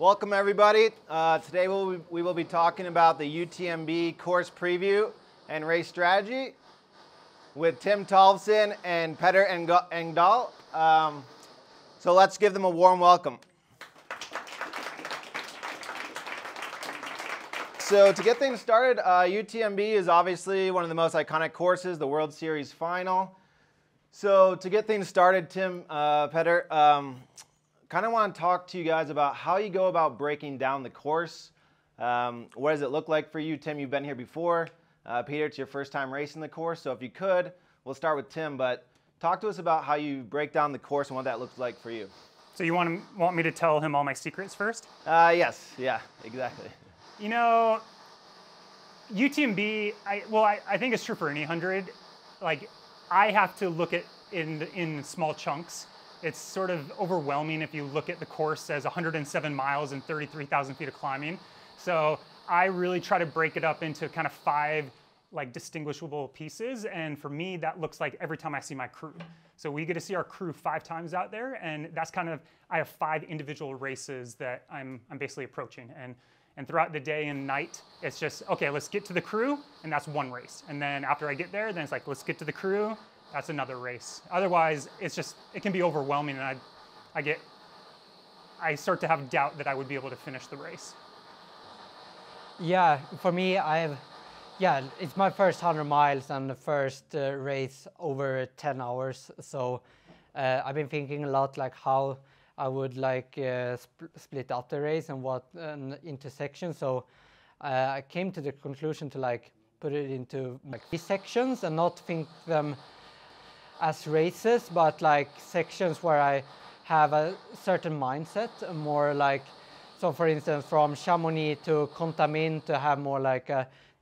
Welcome everybody. Today we will be talking about the UTMB course preview and race strategy with Tim Tollefson and Petter Engdahl. So let's give them a warm welcome. So to get things started, UTMB is obviously one of the most iconic courses, the World Series Final. So to get things started, Tim, Petter, kind of want to talk to you guys about how you go about breaking down the course. What does it look like for you? Tim, you've been here before. Peter, it's your first time racing the course, so if you could, we'll start with Tim, but talk to us about how you break down the course and what that looks like for you. So you want me to tell him all my secrets first? Yes, yeah, exactly. You know, UTMB, I think it's true for any 100, like, I have to look at in small chunks. It's sort of overwhelming if you look at the course as 107 miles and 33,000 feet of climbing. So I really try to break it up into kind of 5 like distinguishable pieces. And for me, that looks like every time I see my crew. So we get to see our crew 5 times out there. And that's kind of, I have 5 individual races that I'm basically approaching. And throughout the day and night, it's just, okay, let's get to the crew, and that's one race. And then after I get there, then it's like, let's get to the crew, that's another race. Otherwise, it's just, it can be overwhelming, and I start to have doubt that I would be able to finish the race. Yeah, for me, it's my first 100 miles and the first race over 10 hours. So I've been thinking a lot, like how I would like split up the race and what an intersection. So I came to the conclusion to like put it into like these sections and not think them as races, but like sections where I have a certain mindset, more like, so for instance, from Chamonix to Contamines to have more like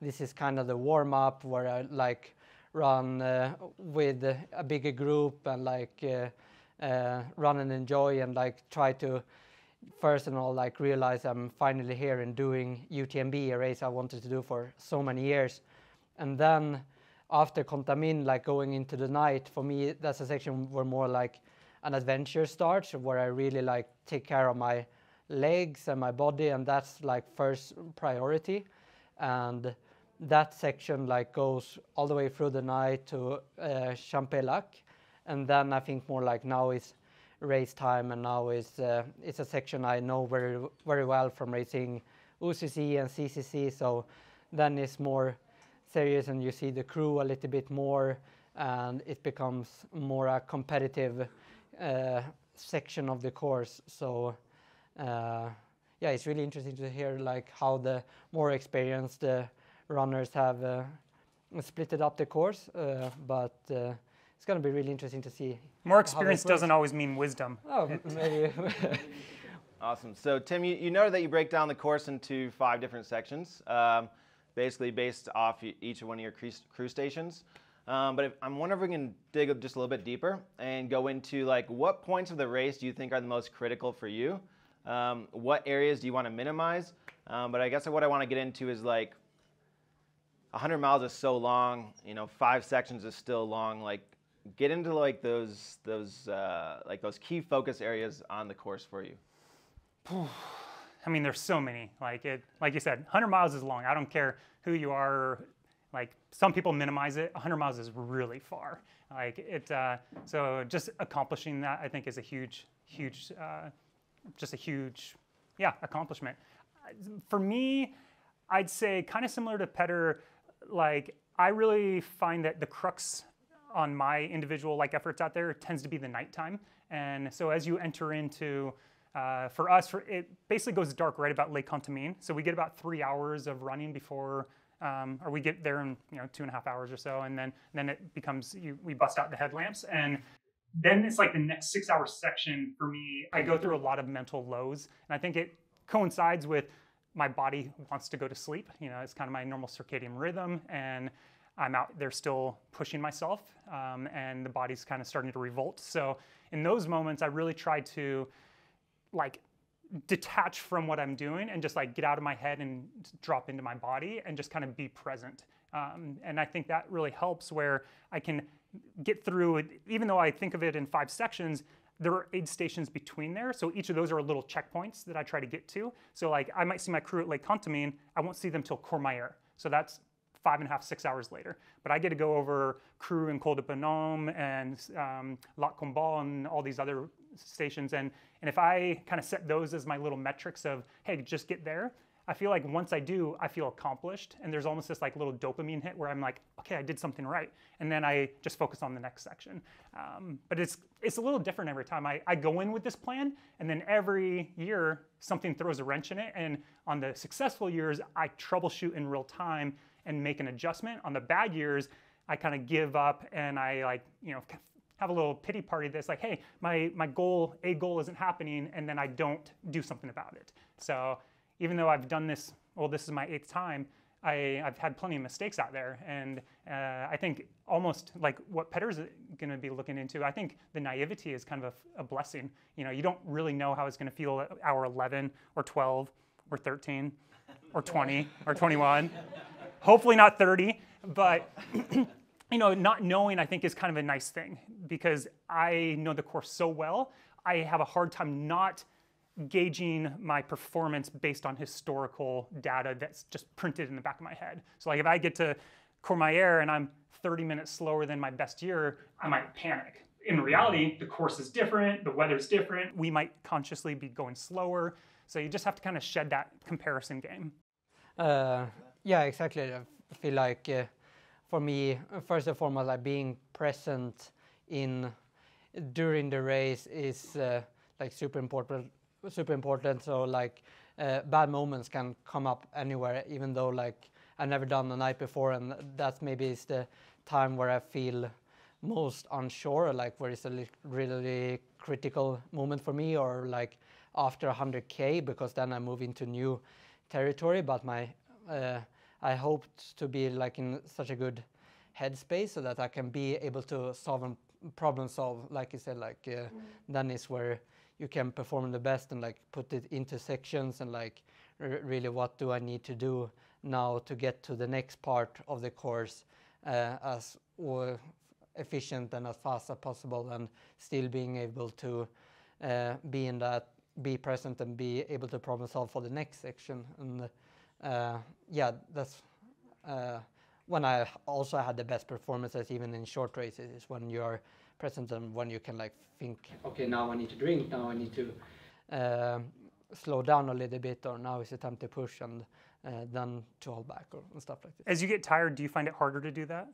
this is kind of the warm up where I like run with a bigger group and like run and enjoy and like try to first and all like realize I'm finally here and doing UTMB, a race I wanted to do for so many years. And then after Contamines, like going into the night, for me that's a section where more like an adventure starts, where I really like take care of my legs and my body, and that's like first priority. And that section like goes all the way through the night to Champex-Lac. And then I think more like now is race time, and now is it's a section I know very, very well from racing OCC and CCC. So then it's more serious, and you see the crew a little bit more, and it becomes more a competitive section of the course. So yeah, it's really interesting to hear like how the more experienced runners have splitted up the course, but it's going to be really interesting to see. More experience doesn't always mean wisdom. Oh, maybe. Awesome. So, Tim, you noted that you break down the course into 5 different sections, basically based off each one of your crew stations. But I'm wondering if we can dig just a little bit deeper and go into, like, what points of the race do you think are the most critical for you? What areas do you want to minimize? But I guess what I want to get into is, like, 100 miles is so long, you know, 5 sections is still long, like, get into like those key focus areas on the course for you. I mean, there's so many. Like you said, 100 miles is long. I don't care who you are. Like, some people minimize it. 100 miles is really far. Like it. So just accomplishing that, I think, is a huge accomplishment. For me, I'd say kind of similar to Petter. Like, I really find that the crux on my individual like efforts out there tends to be the nighttime. And so as you enter into, it basically goes dark right about Les Contamines. So we get about 3 hours of running before, or we get there in 2.5 hours or so. And then it becomes, we bust out the headlamps. And then it's like the next 6-hour section for me, I go through a lot of mental lows. And I think it coincides with my body wants to go to sleep. You know, it's kind of my normal circadian rhythm. And I'm out there still pushing myself, and the body's kind of starting to revolt. So in those moments, I really try to like detach from what I'm doing and just like get out of my head and drop into my body and just kind of be present. And I think that really helps where I can get through it. Even though I think of it in 5 sections, There are aid stations between there, so each of those are little checkpoints that I try to get to. So like I might see my crew at Les Contamines, I won't see them till Courmayeur. So that's 5.5–6 hours later. But I get to go over Crewe and Col de Bonhomme and Lac Combat and all these other stations. And if I kind of set those as my little metrics of, hey, just get there, I feel like once I do, I feel accomplished. And there's almost this like little dopamine hit where I'm like, okay, I did something right. And then I just focus on the next section. But it's a little different every time. I go in with this plan, and then every year something throws a wrench in it. And on the successful years, I troubleshoot in real time and make an adjustment. On the bad years, I kind of give up and I like, you know, have a little pity party that's like, hey, my goal isn't happening, and then I don't do something about it. So even though I've done this, well, this is my 8th time, I've had plenty of mistakes out there. And I think almost like what Petter's going to be looking into, I think the naivety is kind of a blessing. You know, you don't really know how it's going to feel at hour 11 or 12 or 13 or 20 or 21. Hopefully not 30, but you know, not knowing I think is kind of a nice thing, because I know the course so well, I have a hard time not gauging my performance based on historical data that's just printed in the back of my head. So like if I get to Courmayeur and I'm 30 minutes slower than my best year, I might panic. In reality, the course is different, the weather's different, we might consciously be going slower. So you just have to kind of shed that comparison game. Yeah, exactly. I feel like for me, first and foremost, like being present during the race is like super important. So like bad moments can come up anywhere, even though like I've never done the night before, and that maybe is the time where I feel most unsure, like where it's a really critical moment for me, or like after 100K, because then I move into new territory. But I hoped to be like in such a good headspace so that I can be able to solve and problem solve, like you said, like then is where you can perform the best and like put it into sections and like really what do I need to do now to get to the next part of the course as efficient and as fast as possible, and still being able to be in that, be present and be able to problem solve for the next section. And yeah, that's when I also had the best performances, even in short races, is when you're present and when you can like think, okay, now I need to drink, now I need to slow down a little bit, or now is the time to push and then to hold back and stuff like this. As you get tired, do you find it harder to do that?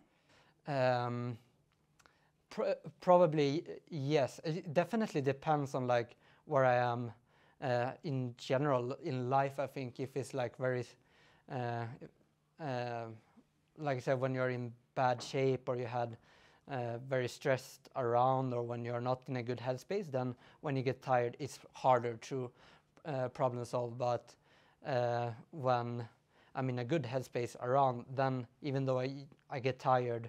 Probably, yes. It definitely depends on like where I am in general in life. I think if it's like very, like I said, when you're in bad shape or you had very stressed around, or when you're not in a good headspace, then when you get tired, it's harder to problem solve. But when I'm in a good headspace around, then even though I get tired,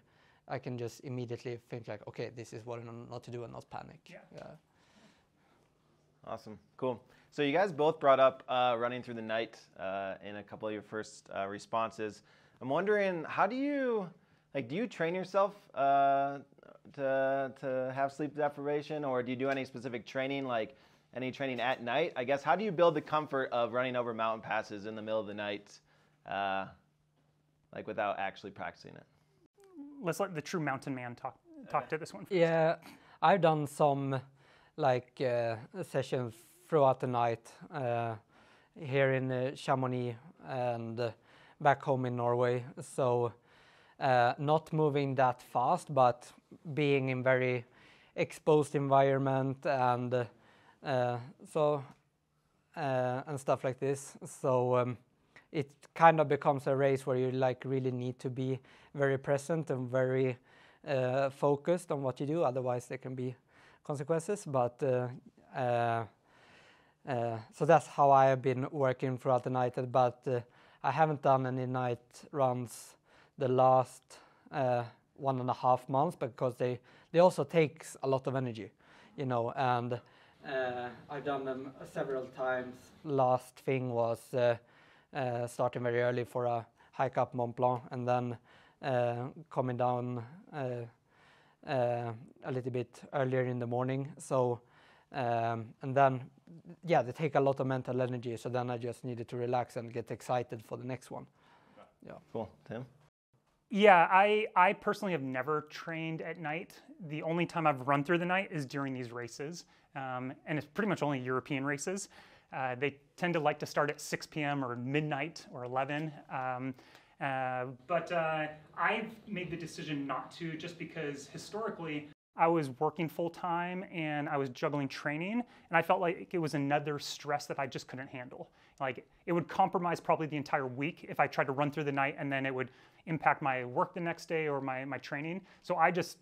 I can just immediately think like, okay, this is what I'm not to do and not panic. Yeah. Yeah. Awesome, cool. So you guys both brought up running through the night in a couple of your first responses. I'm wondering, how do you, like, do you train yourself to have sleep deprivation, or do you do any specific training, like any training at night? I guess, how do you build the comfort of running over mountain passes in the middle of the night, like without actually practicing it? Let's let the true mountain man talk to this one first. Yeah, I've done some like sessions throughout the night here in Chamonix and back home in Norway. So. Not moving that fast, but being in very exposed environment and and stuff like this. So it kind of becomes a race where you like really need to be very present and very focused on what you do. Otherwise, there can be consequences. But so that's how I have been working throughout the night. But I haven't done any night runs the last 1.5 months, because they also takes a lot of energy, you know. And I've done them several times. Last thing was starting very early for a hike up Mont Blanc, and then coming down a little bit earlier in the morning. So And then, yeah, they take a lot of mental energy. So then I just needed to relax and get excited for the next one. Yeah. Cool. Tim? Yeah, I personally have never trained at night. The only time I've run through the night is during these races. And it's pretty much only European races. They tend to like to start at 6 p.m. or midnight or 11. But I've made the decision not to, just because historically I was working full time and I was juggling training, and I felt like it was another stress that I just couldn't handle. Like, it would compromise probably the entire week if I tried to run through the night, and then it would impact my work the next day or my training. So I just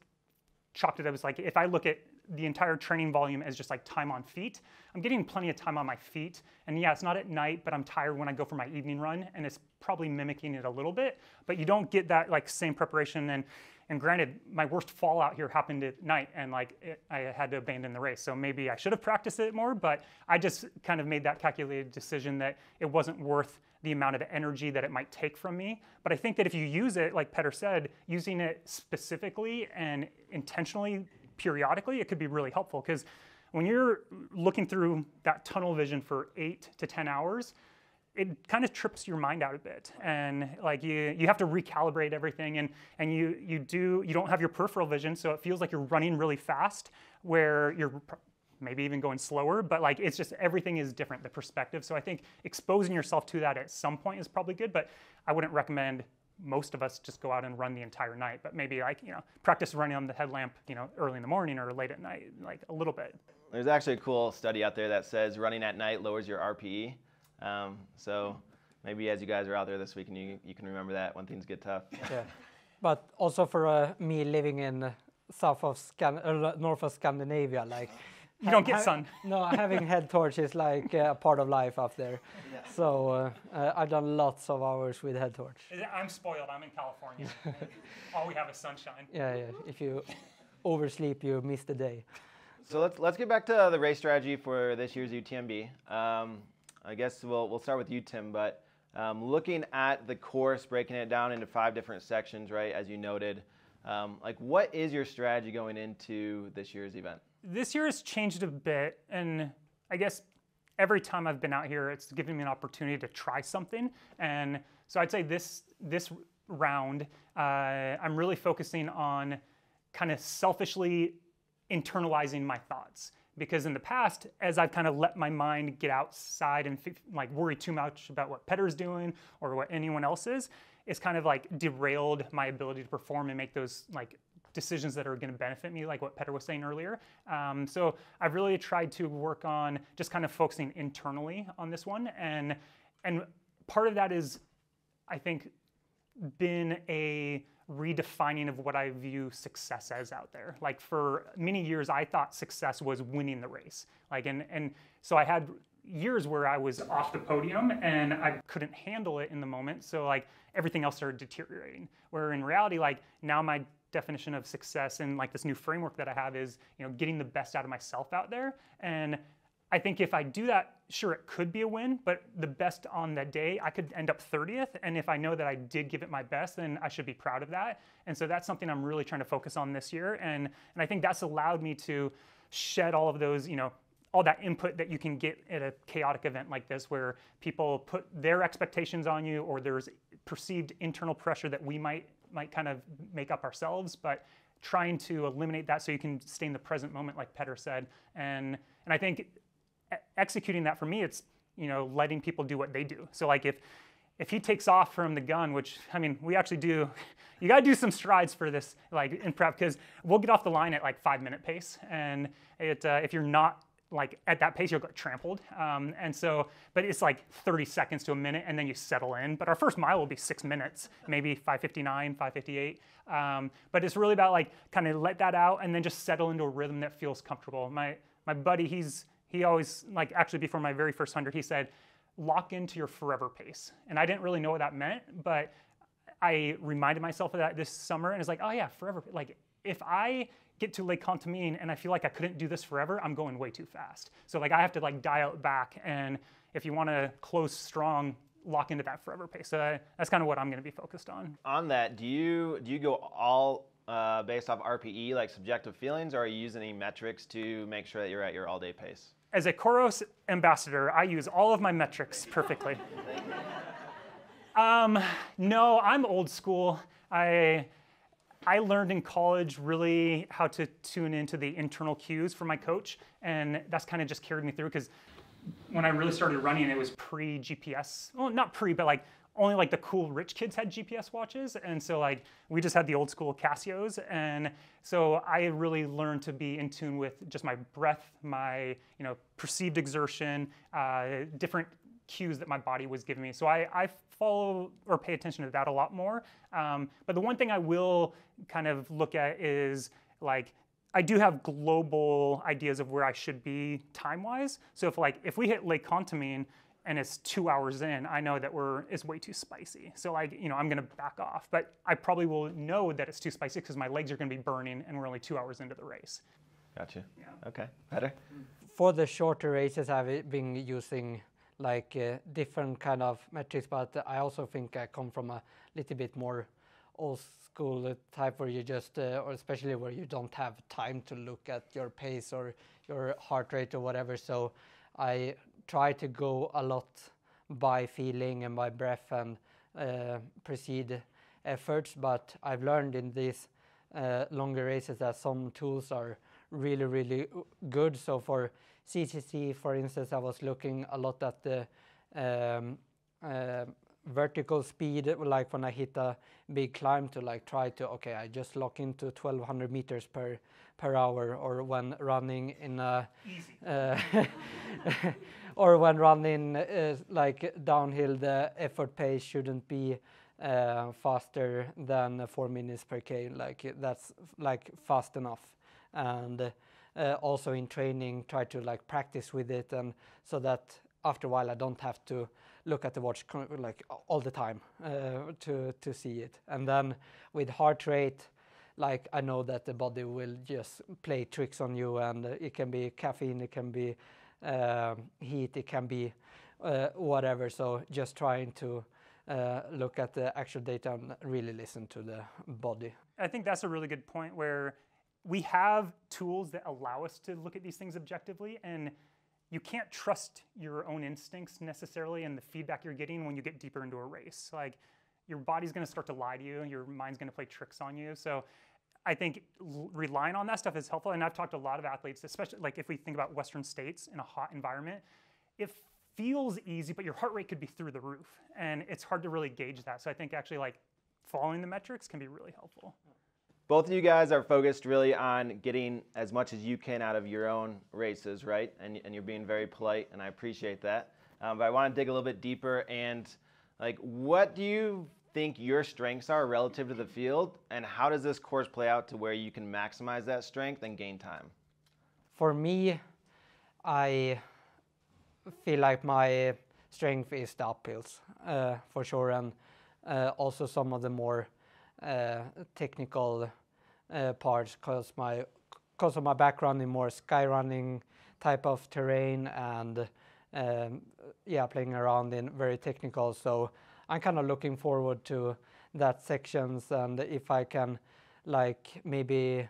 chopped it up. It's like, if I look at the entire training volume as just like time on feet, I'm getting plenty of time on my feet. And yeah, it's not at night, but I'm tired when I go for my evening run, and it's probably mimicking it a little bit, but you don't get that like same preparation. And granted, my worst fallout here happened at night, and like I had to abandon the race. So maybe I should have practiced it more, but I just kind of made that calculated decision that it wasn't worth the amount of energy that it might take from me. But I think that if you use it, like Petter said, using it specifically and intentionally, periodically, it could be really helpful. Because when you're looking through that tunnel vision for 8 to 10 hours, it kind of trips your mind out a bit, and like you have to recalibrate everything, and you don't have your peripheral vision, so it feels like you're running really fast, where you're maybe even going slower, but like it's just everything is different, the perspective. So I think exposing yourself to that at some point is probably good, but I wouldn't recommend most of us just go out and run the entire night. But maybe like, you know, practice running on the headlamp, you know, early in the morning or late at night, like a little bit. There's actually a cool study out there that says running at night lowers your RPE. So maybe as you guys are out there this week, and you can remember that when things get tough. Yeah. But also for me living in north of Scandinavia, like you don't get sun. No, having head torch is like a part of life up there. Yeah. So I've done lots of hours with head torch. I'm spoiled. I'm in California. All we have is sunshine. Yeah, yeah. If you oversleep, you miss the day. So let's get back to the race strategy for this year's UTMB. I guess we'll start with you, Tim, but looking at the course, breaking it down into 5 different sections, right, as you noted, like what is your strategy going into this year's event? This year has changed a bit, and I guess every time I've been out here, it's given me an opportunity to try something. And so I'd say this round, I'm really focusing on kind of selfishly internalizing my thoughts. Because in the past, as I've kind of let my mind get outside and like worry too much about what Petter's doing or what anyone else is, it's kind of like derailed my ability to perform and make those like decisions that are going to benefit me, like what Petter was saying earlier. So I've really tried to work on just kind of focusing internally on this one, and part of that is, I think, been a redefining of what I view success as out there. Like for many years, I thought success was winning the race. Like, and so I had years where I was off the podium and I couldn't handle it in the moment. So like everything else started deteriorating. Where in reality, like now my definition of success and like this new framework that I have is, you know, getting the best out of myself out there. And I think if I do that, sure, it could be a win, but the best on that day, I could end up 30th. And if I know that I did give it my best, then I should be proud of that. And so that's something I'm really trying to focus on this year. And I think that's allowed me to shed all of those, you know, all that input that you can get at a chaotic event like this, where people put their expectations on you, or there's perceived internal pressure that we might kind of make up ourselves. But trying to eliminate that so you can stay in the present moment, like Petter said. And I think executing that for me, it's, you know, letting people do what they do. So like if he takes off from the gun, which I mean we actually do, you got to do some strides for this, like in prep, because we'll get off the line at like 5-minute pace, and it if you're not like at that pace, you'll get trampled. And so, but it's like 30 seconds to a minute, and then you settle in. But our first mile will be 6 minutes, maybe 5:59, 5:58. But it's really about like kind of let that out, and then just settle into a rhythm that feels comfortable. My buddy, he always, like actually before my very first 100, he said, lock into your forever pace. And I didn't really know what that meant, but I reminded myself of that this summer, and it's like, oh yeah, forever. Like if I get to Les Contamines and I feel like I couldn't do this forever, I'm going way too fast. So like I have to like dial it back. And if you want to close strong, lock into that forever pace. So that's kind of what I'm going to be focused on. On that, do you go all based off RPE, like subjective feelings, or are you using any metrics to make sure that you're at your all-day pace? As a COROS ambassador, I use all of my metrics perfectly. No, I'm old school. I learned in college really how to tune into the internal cues from my coach, and that's kind of just carried me through, because when I really started running, it was pre-GPS. Well, not pre, but like only like the cool rich kids had GPS watches, and so like we just had the old school Casios, and so I really learned to be in tune with just my breath, my perceived exertion, different cues that my body was giving me. So I follow or pay attention to that a lot more. But the one thing I will kind of look at is like, I do have global ideas of where I should be time-wise. So if we hit Les Contamines and it's 2 hours in, I know that it's way too spicy. So I'm gonna back off, but I probably will know that it's too spicy because my legs are gonna be burning and we're only 2 hours into the race. Gotcha, yeah. Okay, Petter? For the shorter races, I've been using like different kind of metrics, but I also think I come from a little bit more old school type where you just, or especially where you don't have time to look at your pace or your heart rate or whatever. So I try to go a lot by feeling and by breath and precede efforts. But I've learned in these longer races that some tools are really, really good. So for CCC, for instance, I was looking a lot at the vertical speed, like when I hit a big climb, to like try to, okay, I just lock into 1200 meters per hour, or when running in a, or when running like downhill, the effort pace shouldn't be faster than 4 minutes per K, like that's like fast enough. And also in training, try to like practice with it, and so that after a while I don't have to look at the watch like all the time to see it. And then with heart rate, like I know that the body will just play tricks on you, and it can be caffeine, it can be heat, it can be whatever. So just trying to look at the actual data and really listen to the body. I think that's a really good point, where we have tools that allow us to look at these things objectively, and you can't trust your own instincts necessarily and the feedback you're getting when you get deeper into a race. Like, your body's gonna start to lie to you, your mind's gonna play tricks on you. So I think relying on that stuff is helpful. And I've talked to a lot of athletes, especially like if we think about Western States in a hot environment, it feels easy, but your heart rate could be through the roof, and it's hard to really gauge that. So I think actually like following the metrics can be really helpful. Both of you guys are focused really on getting as much as you can out of your own races, right? And you're being very polite, and I appreciate that. But I want to dig a little bit deeper, and like, what do you think your strengths are relative to the field, and how does this course play out to where you can maximize that strength and gain time? For me, I feel like my strength is the uphills, for sure, and also some of the more technical parts, because of my background in more skyrunning type of terrain, and yeah, playing around in very technical. So I'm kind of looking forward to that sections, and if I can like maybe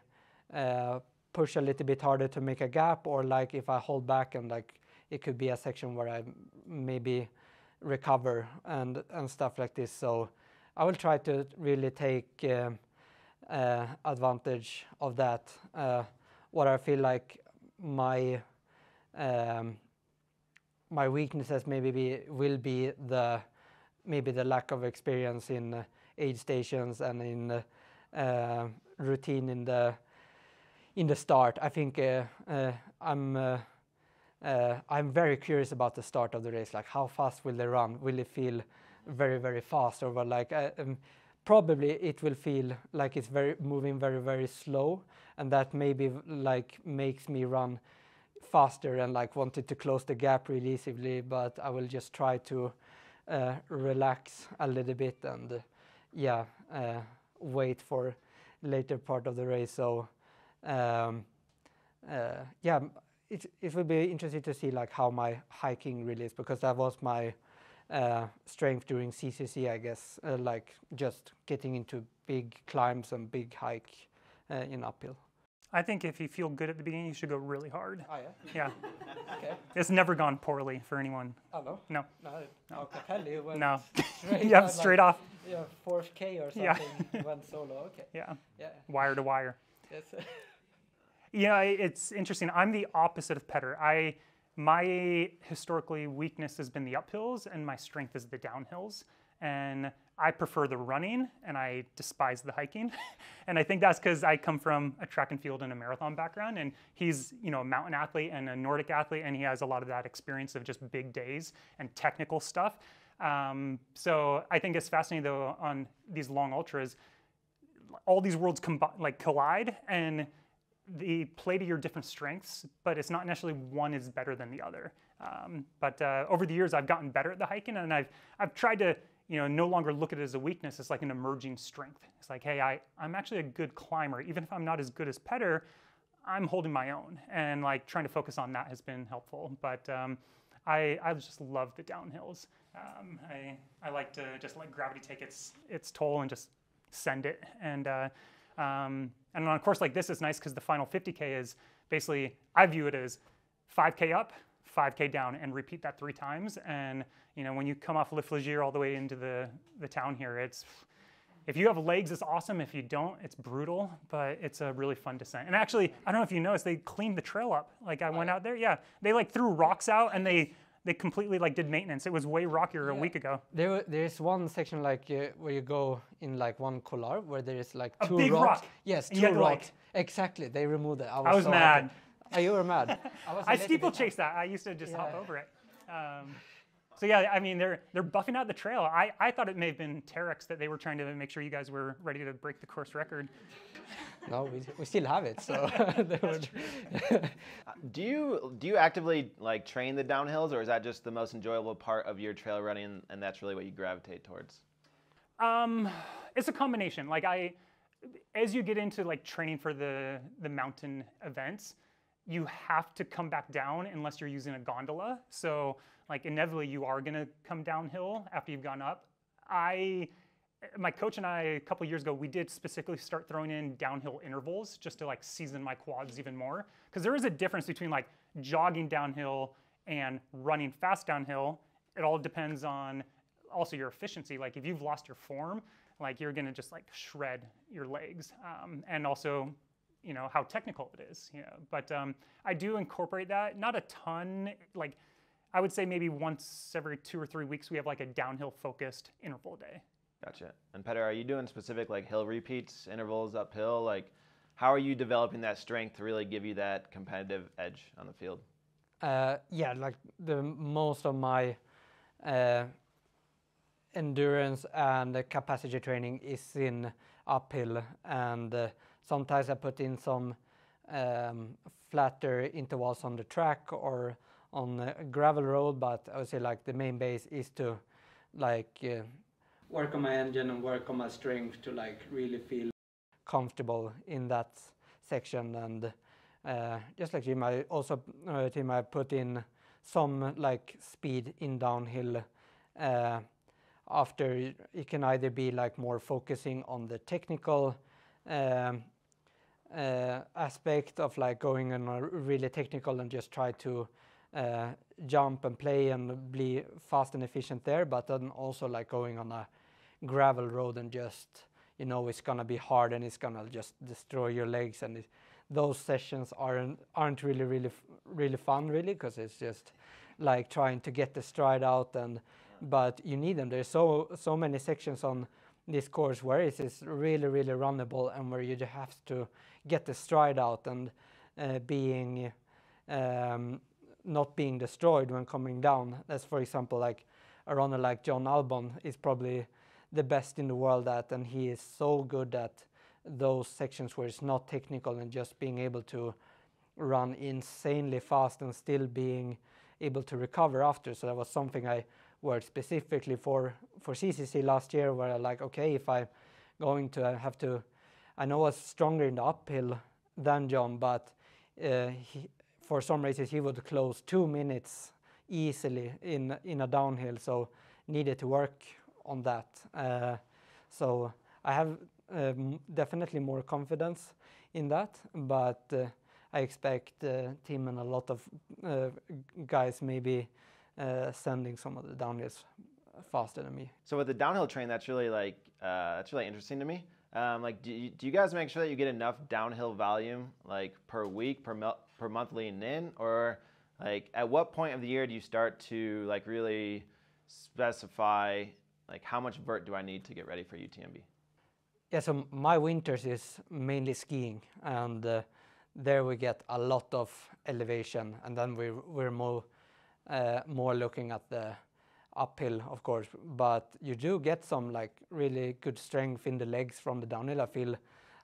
push a little bit harder to make a gap, or like if I hold back, and like it could be a section where I maybe recover and stuff like this. So I will try to really take advantage of that. What I feel like my my weaknesses maybe will be maybe the lack of experience in aid stations and in routine in the start. I think I'm very curious about the start of the race. Like, how fast will they run? Will it feel very, very fast, or like probably it will feel like it's moving very, very slow, and that maybe like makes me run faster and like wanted to close the gap really easily. But I will just try to relax a little bit, and yeah, wait for later part of the race. So yeah, it will be interesting to see like how my hiking really is, because that was my strength during CCC, I guess, like just getting into big climbs and big hike in uphill. I think if you feel good at the beginning, you should go really hard. Oh, yeah? Yeah. Okay. It's never gone poorly for anyone. Oh, no? No. No. No. No. Yeah, straight off. Yeah, 4K or something. Yeah. Went solo, okay. Yeah. Yeah. Wire to wire. Yes. Yeah, it's interesting. I'm the opposite of Petter. My historically weakness has been the uphills, and my strength is the downhills. And I prefer the running, and I despise the hiking. And I think that's because I come from a track and field and a marathon background, and he's, you know, a mountain athlete and a Nordic athlete, and he has a lot of that experience of just big days and technical stuff. So I think it's fascinating, though, on these long ultras, all these worlds collide, and they play to your different strengths, but it's not necessarily one is better than the other. But over the years, I've gotten better at the hiking, and I've tried to, you know, no longer look at it as a weakness. It's like an emerging strength. It's like, hey, I'm actually a good climber. Even if I'm not as good as Petter, I'm holding my own. And like trying to focus on that has been helpful. But I just love the downhills. I like to just let gravity take its toll and just send it. And on a course like this, it's nice because the final 50K is basically, I view it as 5K up, 5K down, and repeat that 3 times. And you know, when you come off La Flégère all the way into the town here, it's, if you have legs, it's awesome. If you don't, it's brutal, but it's a really fun descent. And actually, I don't know if you noticed, they cleaned the trail up. Like I went out there, yeah. They like threw rocks out and they completely like did maintenance. It was way rockier a week ago. There's one section like where you go in like one couloir where there is like two rocks. Yes, two rocks. Like, exactly, they removed it. I was so mad. Happy. Oh, you were mad. I steeplechased that. I used to just hop over it. So yeah, I mean, they're buffing out the trail. I thought it may have been Terex that they were trying to make sure you guys were ready to break the course record. No, we still have it. So do you actively like train the downhills, or is that just the most enjoyable part of your trail running, and that's really what you gravitate towards? It's a combination. Like as you get into like training for the mountain events, you have to come back down unless you're using a gondola. So like inevitably you are gonna come downhill after you've gone up. My coach and I, a couple years ago, we did specifically start throwing in downhill intervals just to like season my quads even more. Because there is a difference between like jogging downhill and running fast downhill. It all depends on also your efficiency. Like if you've lost your form, like you're gonna just like shred your legs. And also, you know, how technical it is, you know, but I do incorporate that, not a ton, like I would say maybe once every 2 or 3 weeks we have like a downhill focused interval day. Gotcha. And Petter, are you doing specific like hill repeats, intervals uphill, like how are you developing that strength to really give you that competitive edge on the field? Yeah, like the most of my endurance and capacity training is in uphill, and sometimes I put in some flatter intervals on the track or on a gravel road, but I would say like the main base is to like work on my engine and work on my strength to like really feel comfortable in that section. And just like Tim, I put in some like speed in downhill. After it can either be like more focusing on the technical aspect of like going in a really technical and just try to jump and play and be fast and efficient there, but then also like going on a gravel road and just, you know, it's gonna be hard and it's gonna just destroy your legs, and those sessions aren't really fun really, because it's just like trying to get the stride out, and but you need them. There's so many sections on this course where it is really runnable and where you just have to get the stride out and being not being destroyed when coming down. That's, for example, like a runner like John Albon is probably the best in the world at, and he is so good at those sections where it's not technical and just being able to run insanely fast and still being able to recover after. So that was something I worked specifically for CCC last year, where I like, okay, if I'm going to have to, I know I was stronger in the uphill than John, but for some races he would close 2 minutes easily in a downhill. So needed to work on that. So I have definitely more confidence in that, but I expect Tim and a lot of guys maybe sending some of the downhills faster than me. So with the downhill train, that's really like that's really interesting to me. Like, do you guys make sure that you get enough downhill volume like per week, per monthly, and then, or like at what point of the year do you start to like really specify like how much vert do I need to get ready for UTMB? Yeah, so my winters is mainly skiing, and there we get a lot of elevation, and then we're more looking at the uphill, of course, but you do get some like really good strength in the legs from the downhill. I feel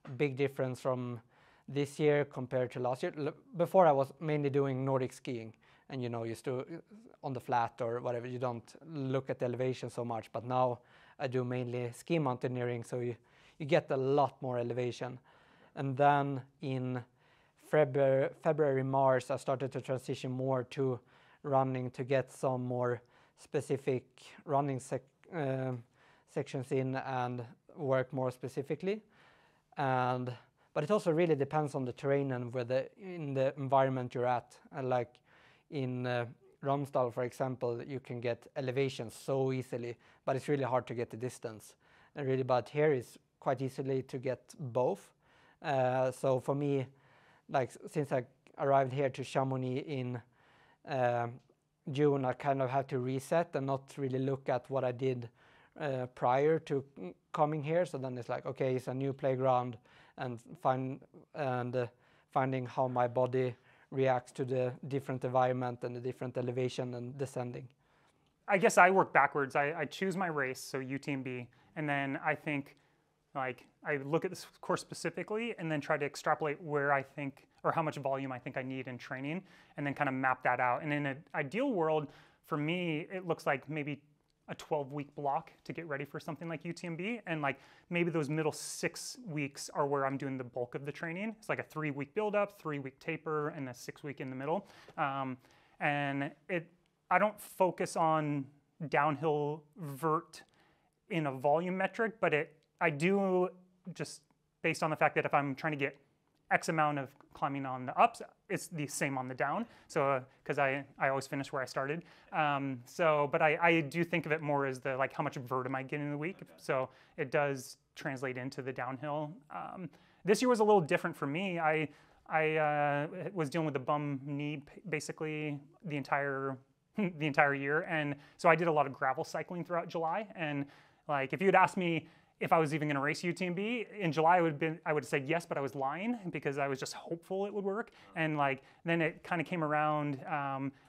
a big difference from this year compared to last year. Before I was mainly doing Nordic skiing, and you know, used to on the flat or whatever, you don't look at the elevation so much, but now I do mainly ski mountaineering, so you get a lot more elevation. And then in February, March, I started to transition more to running to get some more specific running sections in and work more specifically. But it also really depends on the terrain and in the environment you're at. Like in Romsdal, for example, you can get elevation so easily, but it's really hard to get the distance. And really, but here is quite easily to get both. So for me, like since I arrived here to Chamonix in June, I kind of had to reset and not really look at what I did prior to coming here. So then it's like, okay, it's a new playground, and finding how my body reacts to the different environment and the different elevation and descending. I guess I work backwards. I choose my race, so UTMB, and then I think like I look at this course specifically and then try to extrapolate where I think or how much volume I think I need in training, and then kind of map that out. And in an ideal world, for me, it looks like maybe a 12-week block to get ready for something like UTMB. And like maybe those middle 6 weeks are where I'm doing the bulk of the training. It's like a 3-week buildup, 3-week taper, and a 6-week in the middle. I don't focus on downhill vert in a volume metric, but I do just based on the fact that if I'm trying to get X amount of climbing on the ups, it's the same on the down. So, because I always finish where I started. But I do think of it more as the like how much vert am I getting in the week. Okay. So it does translate into the downhill. This year was a little different for me. I was dealing with a bum knee basically the entire year, and so I did a lot of gravel cycling throughout July. And like if you had asked me if I was even going to race UTMB in July, I would have said yes, but I was lying because I was just hopeful it would work. And like then it kind of came around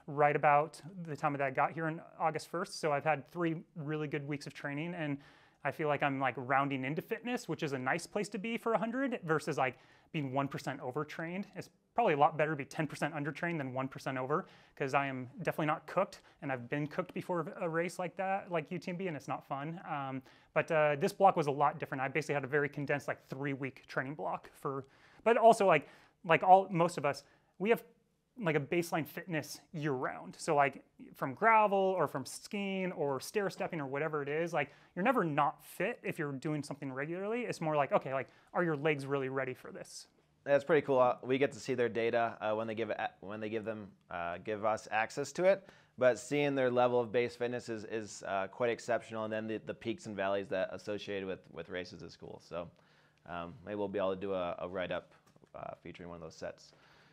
right about the time that I got here on August 1st. So I've had 3 really good weeks of training, and I feel like I'm like rounding into fitness, which is a nice place to be for 100 versus like being 1% overtrained. It's probably a lot better to be 10% undertrained than 1% over, because I am definitely not cooked, and I've been cooked before a race like that, like UTMB, and it's not fun. But this block was a lot different. I basically had a very condensed like 3-week training block for, but also most of us, we have like a baseline fitness year round. So like from gravel or from skiing or stair stepping or whatever it is, like you're never not fit if you're doing something regularly. It's more like, okay, like are your legs really ready for this? That's pretty cool. We get to see their data when they give us access to it. But seeing their level of base fitness is quite exceptional, and then the peaks and valleys that associated with races is cool. So maybe we'll be able to do a write-up featuring one of those sets.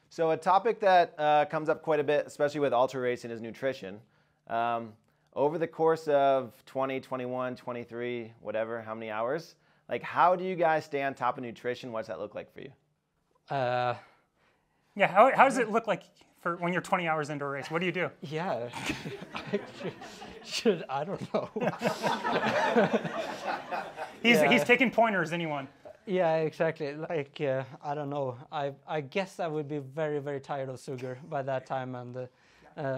So a topic that comes up quite a bit, especially with ultra racing, is nutrition. Over the course of 20, 21, 23, whatever, how many hours, like how do you guys stay on top of nutrition? What does that look like for you? Yeah, how does it look like for when you're 20 hours into a race? What do you do? Yeah, I don't know. He's taking pointers, anyone. Yeah, exactly. Like, I don't know. I guess I would be very, very tired of sugar by that time, and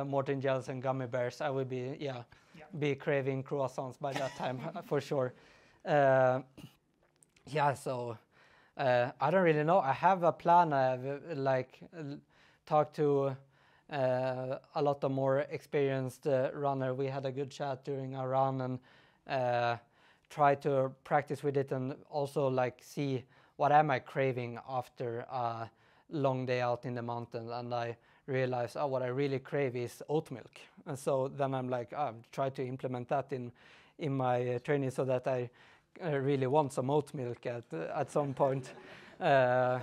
Morton gels and gummy bears. I would be, be craving croissants by that time for sure. I don't really know. I have a plan. I've talked to a lot of more experienced runner. We had a good chat during our run and try to practice with it, and also like see what am I craving after a long day out in the mountains. And I realized, oh, what I really crave is oat milk. And so then I'm like, oh, try to implement that in my training so that I really want some oat milk at some point. I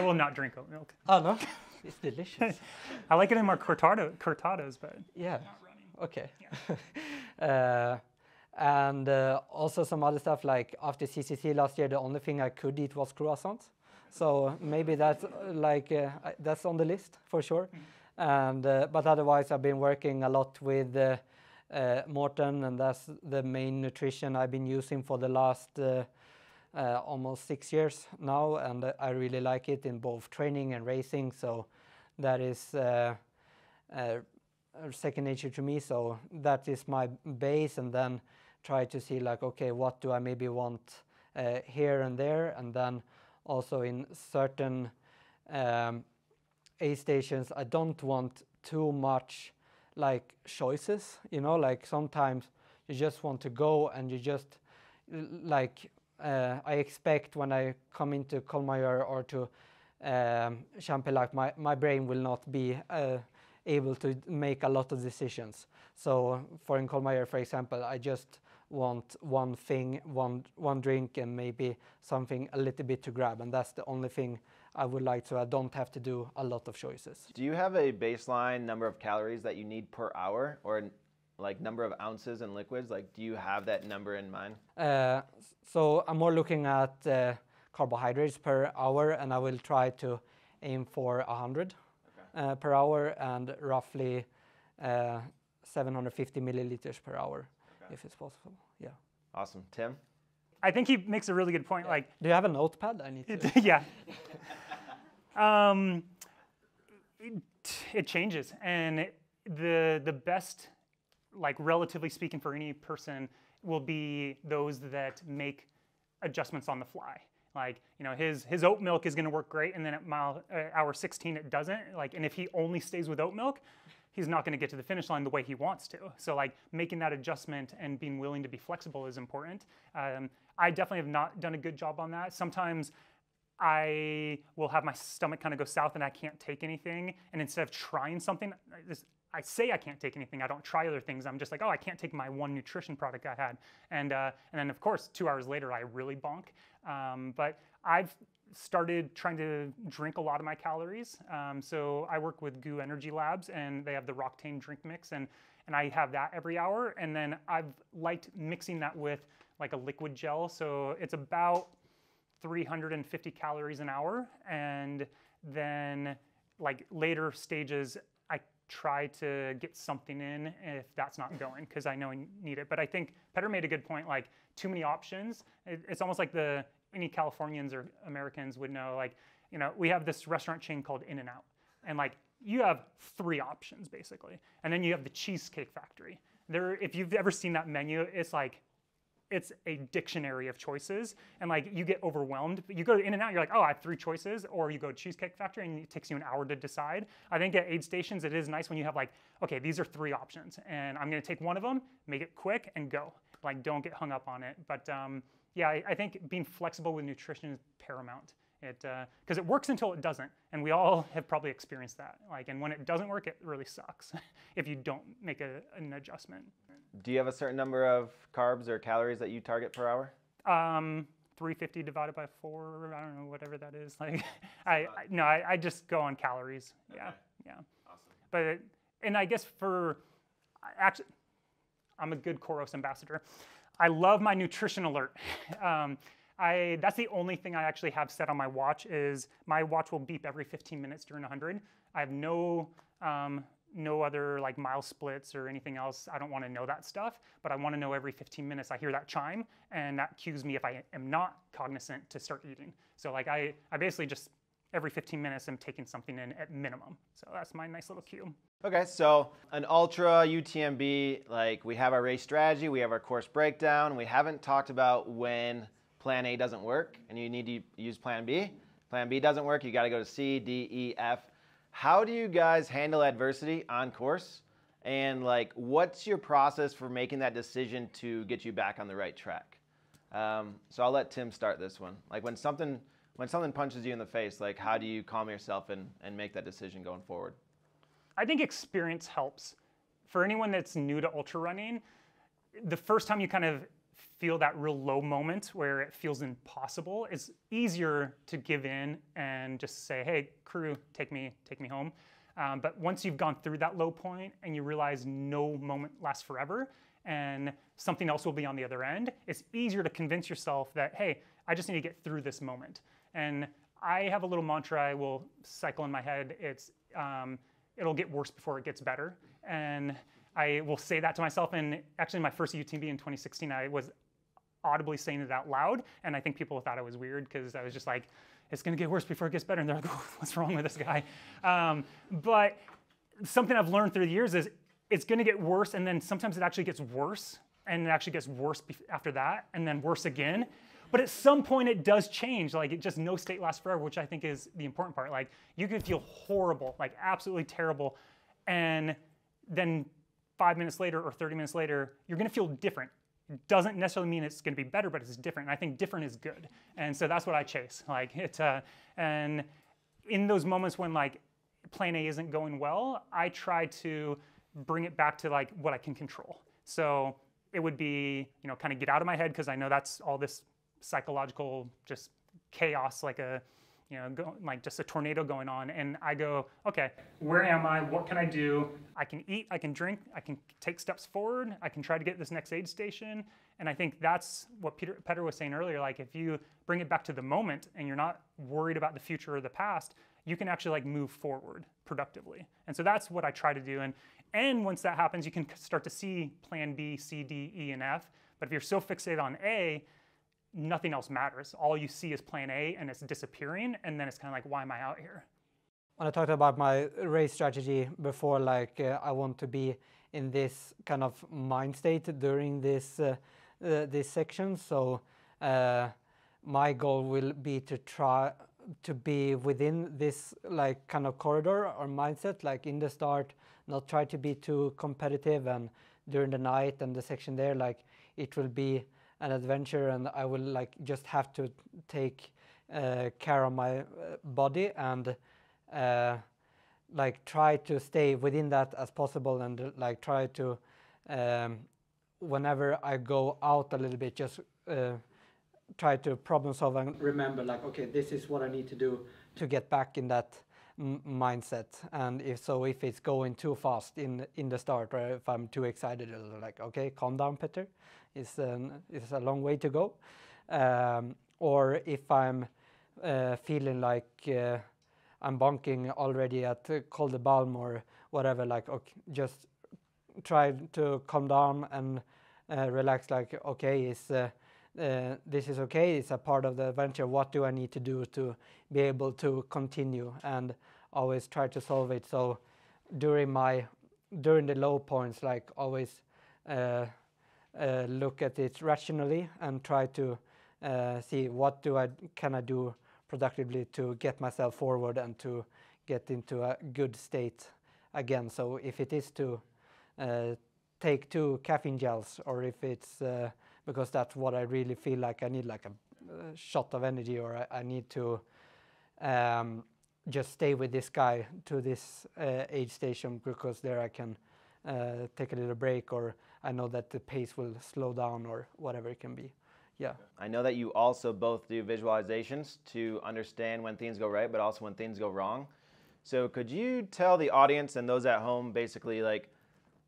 will not drink oat milk. Oh no, it's delicious. I like it in my cortados, but yeah, I'm not running. Okay. Yeah. And also some other stuff, like after CCC last year, the only thing I could eat was croissants. So maybe that's like that's on the list for sure. And but otherwise, I've been working a lot with Maurten, and that's the main nutrition I've been using for the last almost 6 years now, and I really like it in both training and racing. So that is second nature to me. So that is my base, and then try to see like, okay, what do I maybe want here and there, and then also in certain aid stations, I don't want too much like choices, you know, like sometimes you just want to go and you just like, I expect when I come into Courmayeur or to Champex-Lac, my brain will not be able to make a lot of decisions. So for in Courmayeur, for example, I just want one thing, one drink, and maybe something a little bit to grab, and that's the only thing I would like, so I don't have to do a lot of choices. Do you have a baseline number of calories that you need per hour, or like number of ounces in liquids? Like, do you have that number in mind? So I'm more looking at carbohydrates per hour, and I will try to aim for 100 per hour, and roughly 750 milliliters per hour. If it's possible, yeah. Awesome. Tim? I think he makes a really good point. Yeah. Like, do you have a notepad? I need to. Yeah. It changes, and the best, like relatively speaking, for any person will be those that make adjustments on the fly. Like, you know, his oat milk is going to work great, and then at hour 16 it doesn't. Like, and if he only stays with oat milk, he's not going to get to the finish line the way he wants to. So like making that adjustment and being willing to be flexible is important. I definitely have not done a good job on that. Sometimes I will have my stomach kind of go south and I can't take anything. And instead of trying something, I say I can't take anything. I don't try other things. I'm just like, oh, I can't take my one nutrition product I had. And then of course, 2 hours later, I really bonk. But I've started trying to drink a lot of my calories. So I work with Gu Energy Labs, and they have the Roctane drink mix, and I have that every hour. And then I've liked mixing that with like a liquid gel. So it's about 350 calories an hour. And then like later stages, I try to get something in if that's not going, because I know I need it. But I think Petter made a good point, like too many options. It's almost like any Californians or Americans would know, like, you know, we have this restaurant chain called In-N-Out, and like you have 3 options basically, and then you have the Cheesecake Factory. If you've ever seen that menu, it's like, it's a dictionary of choices, and like you get overwhelmed. You go to In-N-Out, you're like, oh, I have 3 choices, or you go to Cheesecake Factory and it takes you an hour to decide. I think at aid stations, it is nice when you have like, okay, these are 3 options, and I'm gonna take one of them, make it quick, and go. Like, don't get hung up on it, but. Yeah, I think being flexible with nutrition is paramount. Because it works until it doesn't, and we all have probably experienced that. Like, and when it doesn't work, it really sucks if you don't make an adjustment. Do you have a certain number of carbs or calories that you target per hour? 350 divided by 4. I don't know, whatever that is. Like, I just go on calories. Okay. Yeah. Awesome. And I guess actually, I'm a good COROS ambassador. I love my nutrition alert. That's the only thing I actually have set on my watch, is my watch will beep every 15 minutes during 100. I have no other like mile splits or anything else. I don't want to know that stuff, but I want to know every 15 minutes I hear that chime, and that cues me if I am not cognizant to start eating. So like I basically just every 15 minutes I'm taking something in at minimum. So that's my nice little cue. Okay, so an ultra UTMB, like we have our race strategy, we have our course breakdown. We haven't talked about when plan A doesn't work and you need to use plan B. Plan B doesn't work, you gotta go to C, D, E, F. How do you guys handle adversity on course? And like, what's your process for making that decision to get you back on the right track? So I'll let Tim start this one. Like when something punches you in the face, like how do you calm yourself and make that decision going forward? I think experience helps. For anyone that's new to ultra running, the first time you kind of feel that real low moment where it feels impossible, it's easier to give in and just say, hey, crew, take me home. But once you've gone through that low point and you realize no moment lasts forever and something else will be on the other end, it's easier to convince yourself that, hey, I just need to get through this moment. And I have a little mantra I will cycle in my head. It's, it'll get worse before it gets better. And I will say that to myself. And actually my first UTMB in 2016, I was audibly saying it out loud. And I think people thought I was weird because I was just like, it's going to get worse before it gets better. And they're like, what's wrong with this guy? But something I've learned through the years is it's going to get worse. And then sometimes it actually gets worse. And it actually gets worse after that. And then worse again. But at some point it does change. Like it just, no state lasts forever, which I think is the important part. Like you can feel horrible, like absolutely terrible. And then 5 minutes later or 30 minutes later, you're going to feel different. It doesn't necessarily mean it's going to be better, but it's different. And I think different is good. And so that's what I chase. Like it, and in those moments when like plan A isn't going well, I try to bring it back to like what I can control. So it would be, you know, kind of get out of my head because I know that's all this psychological just chaos, like a, you know, like just a tornado going on. And I go, okay, where am I? What can I do? I can eat, I can drink, I can take steps forward. I can try to get this next aid station. And I think that's what Petter was saying earlier. Like if you bring it back to the moment and you're not worried about the future or the past, you can actually like move forward productively. And so that's what I try to do. And once that happens, you can start to see plan B, C, D, E, and F. But if you're so fixated on A, nothing else matters. All you see is plan A and it's disappearing. And then it's kind of like, why am I out here? When I talked about my race strategy before, like I want to be in this kind of mind state during this section. So my goal will be to try to be within this like kind of corridor or mindset, like in the start, not try to be too competitive. And during the night and the section there, like it will be an adventure, and I will like just have to take care of my body and like try to stay within that as possible, and like try to whenever I go out a little bit, just try to problem solve and remember like, okay, this is what I need to do to get back in that mindset. And if it's going too fast in the start, or if I'm too excited, it's like, okay, calm down, Petter. It's a long way to go. Or if I'm feeling like I'm bonking already at Col de Balm or whatever, like, okay, just try to calm down and relax. Like, okay, this is okay. It's a part of the adventure. What do I need to do to be able to continue? And always try to solve it. So during the low points, like always. Look at it rationally and try to see what can I do productively to get myself forward and to get into a good state again. So if it is to take 2 caffeine gels, or if it's because that's what I really feel like I need, like a shot of energy, or I need to just stay with this guy to this aid station because there I can take a little break, or I know that the pace will slow down, or whatever it can be. Yeah. I know that you also both do visualizations to understand when things go right, but also when things go wrong. So could you tell the audience and those at home basically like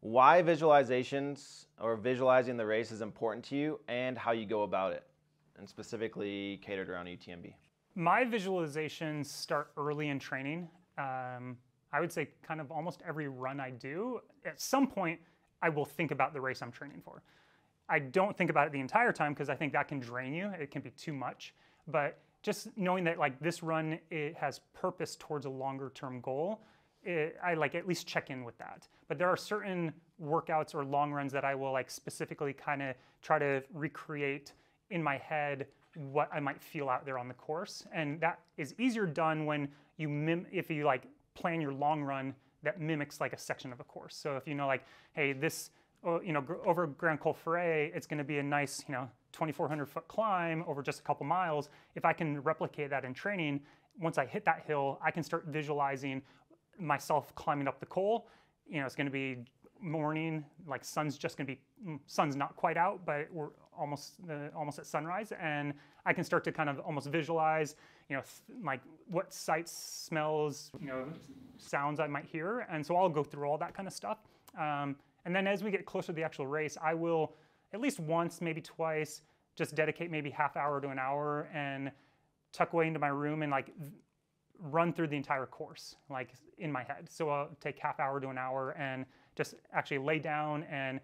why visualizations or visualizing the race is important to you and how you go about it, and specifically catered around UTMB? My visualizations start early in training. I would say kind of almost every run I do, at some point, I will think about the race I'm training for. I don't think about it the entire time because I think that can drain you. It can be too much. But just knowing that like this run, it has purpose towards a longer term goal, I like at least check in with that. But there are certain workouts or long runs that I will like specifically kind of try to recreate in my head what I might feel out there on the course. And that is easier done when you if you like plan your long run that mimics like a section of a course. So if you know, like, hey, this, you know, over Grand Col Ferret, it's going to be a nice, you know, 2,400-foot climb over just a couple miles. If I can replicate that in training, once I hit that hill, I can start visualizing myself climbing up the col. You know, it's going to be morning, like sun's just going to be, sun's not quite out, but we're almost at sunrise, and I can start to kind of almost visualize, you know, like what sights, smells, you know, sounds I might hear, and so I'll go through all that kind of stuff. And then as we get closer to the actual race, I will at least once, maybe twice, just dedicate maybe half hour to an hour and tuck away into my room and like run through the entire course, like in my head. So I'll take half hour to an hour and just actually lay down and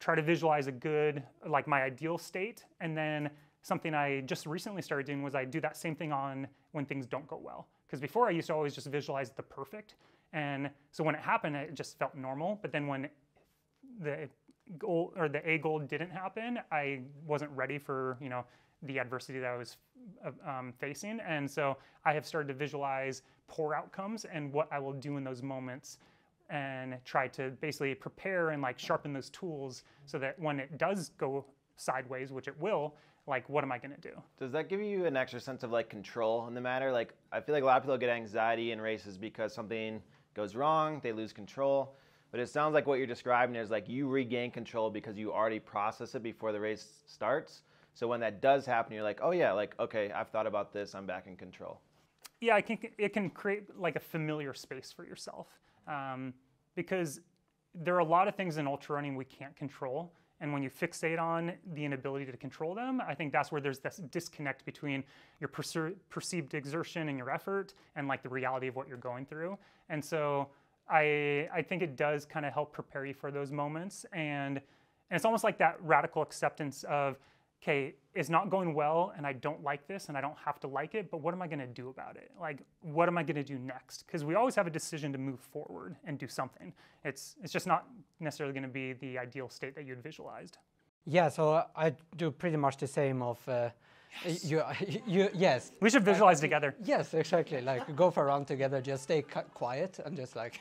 try to visualize a good, like my ideal state. And then something I just recently started doing was I do that same thing on when things don't go well. Because before I used to always just visualize the perfect. And so when it happened, it just felt normal. But then when the goal or the A goal didn't happen, I wasn't ready for, you know, the adversity that I was facing. And so I have started to visualize poor outcomes and what I will do in those moments, and try to basically prepare and like sharpen those tools so that when it does go sideways, which it will, like, what am I gonna do? Does that give you an extra sense of like control in the matter? Like, I feel like a lot of people get anxiety in races because something goes wrong, they lose control. But it sounds like what you're describing is like you regain control because you already process it before the race starts. So when that does happen, you're like, oh yeah, like, okay, I've thought about this, I'm back in control. Yeah, it can create like a familiar space for yourself. Because there are a lot of things in ultra running we can't control. And when you fixate on the inability to control them, I think that's where there's this disconnect between your perceived exertion and your effort and like the reality of what you're going through. And so I think it does kind of help prepare you for those moments. And it's almost like that radical acceptance of, okay, it's not going well and I don't like this and I don't have to like it, but what am I gonna do about it? Like, what am I gonna do next? Because we always have a decision to move forward and do something. It's just not necessarily gonna be the ideal state that you'd visualized. Yeah, so I do pretty much the same of, yes. Yes. We should visualize together. Yes, exactly, like go for a run together, just stay quiet and just like,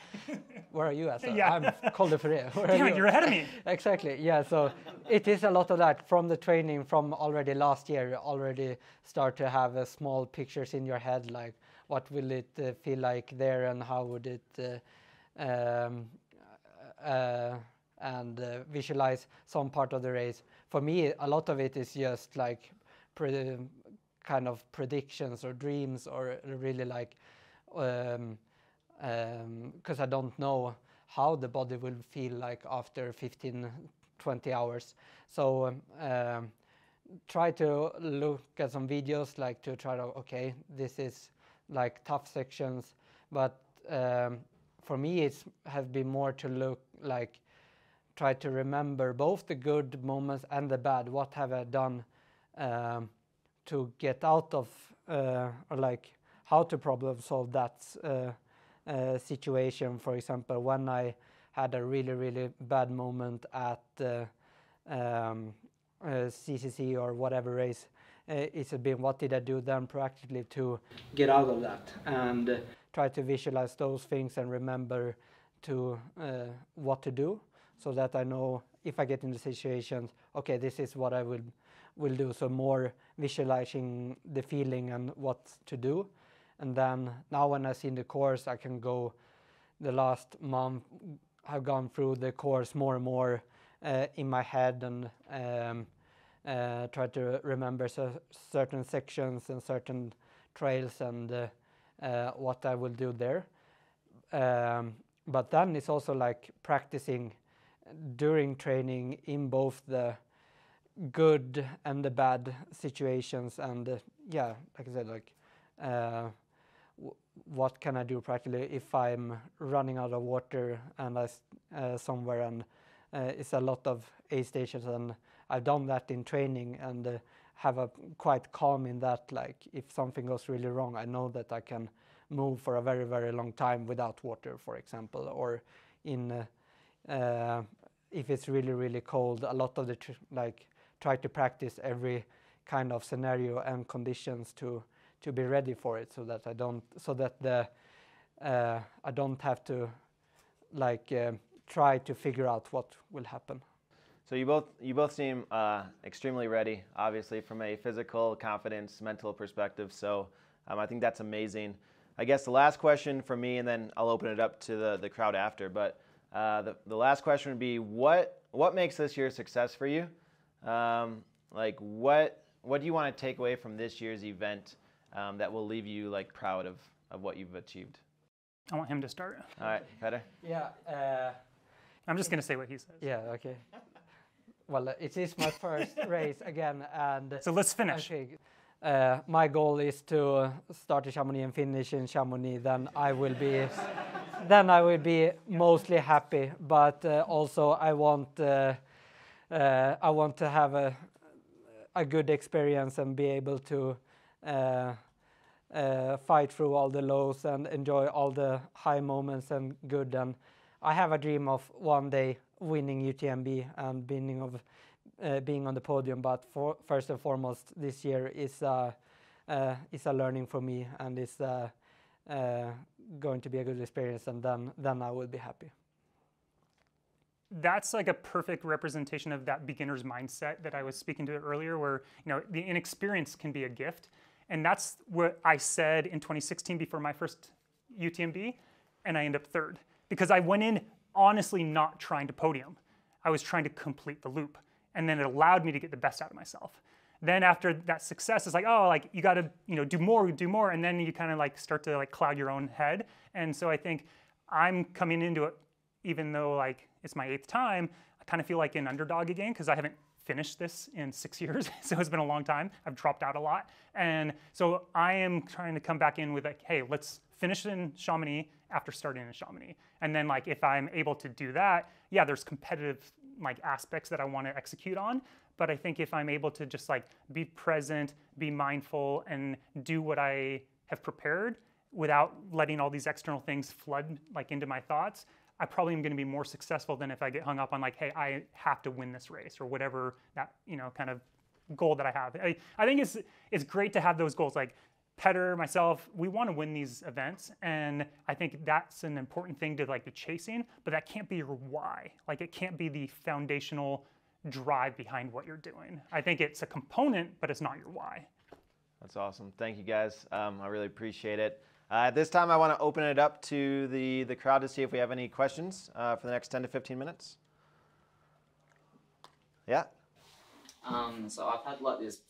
where are you, Asa? Yeah. I'm Col de Ferret. Damn it, you're ahead of me. Exactly, yeah, so it is a lot of that from the training from already last year. You already start to have small pictures in your head, like what will it feel like there and how would it visualize some part of the race. For me, a lot of it is just like kind of predictions or dreams, or really like, because I don't know how the body will feel like after 15-20 hours. So try to look at some videos, like to try to, okay, this is like tough sections. But for me, it has been more to look like, try to remember both the good moments and the bad. What have I done to get out of, or like how to problem solve that situation. For example, when I had a really, really bad moment at CCC or whatever race, it's been what did I do then practically to get out of that, and try to visualize those things and remember to what to do, so that I know if I get in the situation, okay, this is what I will do. So more visualizing the feeling and what to do. And then now when I see in the course, I can go the last month, I've gone through the course more and more in my head, and try to remember certain sections and certain trails and what I will do there. But then it's also like practicing during training in both the good and the bad situations, and yeah, like I said, like what can I do practically if I'm running out of water and I somewhere, and it's a lot of aid stations, and I've done that in training and have a quite calm in that, like if something goes really wrong, I know that I can move for a very, very long time without water, for example, or in if it's really, really cold, a lot of the like try to practice every kind of scenario and conditions to be ready for it, so that I don't, so that the I don't have to like try to figure out what will happen. So you both seem extremely ready, obviously, from a physical, confidence, mental perspective. So I think that's amazing. I guess the last question from me, and then I'll open it up to the crowd after. But the last question would be, what makes this year a success for you? Like what do you want to take away from this year's event that will leave you like proud of what you've achieved? I want him to start. All right, Petter. Yeah. I'm just gonna say what he says. Yeah. Okay. Well, it is my first race again, and so let's finish. Okay. My goal is to start in Chamonix and finish in Chamonix. Then I will be, mostly happy. But also, I want to have a good experience and be able to fight through all the lows and enjoy all the high moments and good. And I have a dream of one day winning UTMB and being on the podium. But first and foremost, this year is a learning for me, and it's going to be a good experience. And then I will be happy. That's like a perfect representation of that beginner's mindset that I was speaking to earlier, where the inexperience can be a gift. And that's what I said in 2016 before my first UTMB, and I end up third. Because I went in honestly not trying to podium. I was trying to complete the loop. And then it allowed me to get the best out of myself. Then after that success, it's like, oh, like you gotta do more. And then you kind of like start to like cloud your own head. And so I think I'm coming into it, even though like it's my 8th time, I kind of feel like an underdog again, because I haven't finished this in 6 years. So it's been a long time. I've dropped out a lot. And so I am trying to come back in with like, hey, let's finish in Chamonix after starting in Chamonix. And then like if I'm able to do that, yeah, there's competitive like aspects that I want to execute on. But I think if I'm able to just like be present, be mindful, and do what I have prepared without letting all these external things flood like into my thoughts, I probably am going to be more successful than if I get hung up on like, hey, I have to win this race or whatever that kind of goal that I have. I think it's great to have those goals. Like Petter, myself, we want to win these events, and I think that's an important thing to like the chasing. But that can't be your why. Like it can't be the foundational drive behind what you're doing. I think it's a component, but it's not your why. That's awesome. Thank you guys. I really appreciate it. At this time, I want to open it up to the crowd to see if we have any questions for the next 10 to 15 minutes. Yeah. So I've had like this